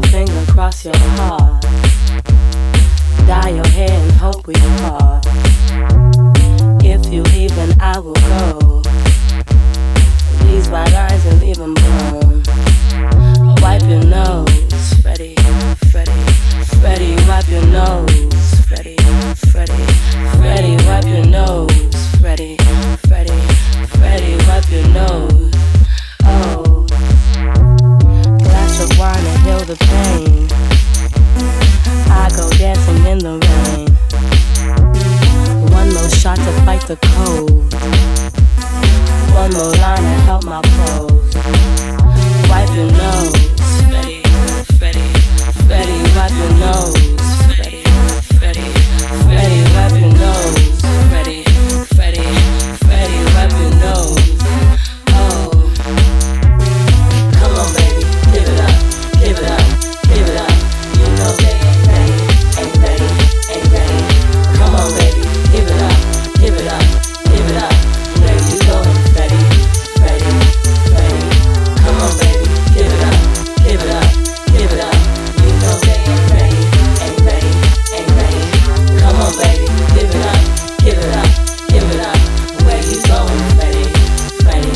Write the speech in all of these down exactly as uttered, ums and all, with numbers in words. your finger, cross your heart. Dye your hair and hope we part. If you leave, then I will go. These white lines and leave them blown. Wipe your nose, Freddy, Freddy, Freddy, wipe your nose, Freddy, Freddy, Freddy, wipe your nose, Freddy, Freddy, Freddy, wipe your nose. Oh, glass of wine and heal the pain. I go dancing in the rain. One more shot to fight the cold. One more line to help my pose. Wipe your nose, Freddy, Freddy, Freddy, wipe your nose, Freddy, Freddy, Freddy, wipe your nose, Freddy, Freddy, Freddy, wipe your nose. Oh, come on, baby, give it up, give it up, give it up. You know they ain't ready, ain't ready, ain't ready. Come on, baby, give it up, give it up, give it up. There you go, Freddy, Freddy, Freddy. Come on, baby, give it up, give it up, give it up. You know they ain't ready, ain't ready, ain't ready. Come on, baby, give it up, give it up, give it up. Where you going, Freddy, Freddy,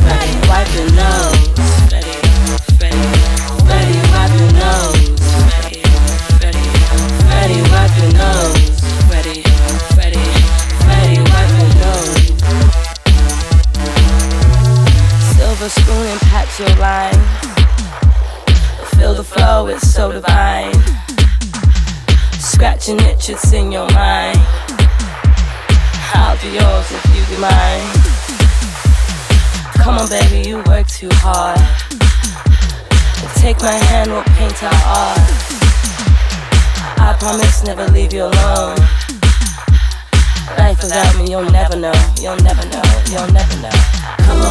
Freddy? Wipe your nose, Freddy, Freddy, Freddy. Wipe your nose, Freddy, Freddy, Freddy. Wipe your nose, Freddy, Freddy, Freddy. Wipe your nose. Silver spoon and patch your line. Feel the flow, it's so divine. Scratching it should sing your mind. I'll be yours if you be mine. Come on, baby, you work too hard. Take my hand, we'll paint our art. I promise never leave you alone. Life without me, you'll never know, you'll never know, you'll never know. Come on.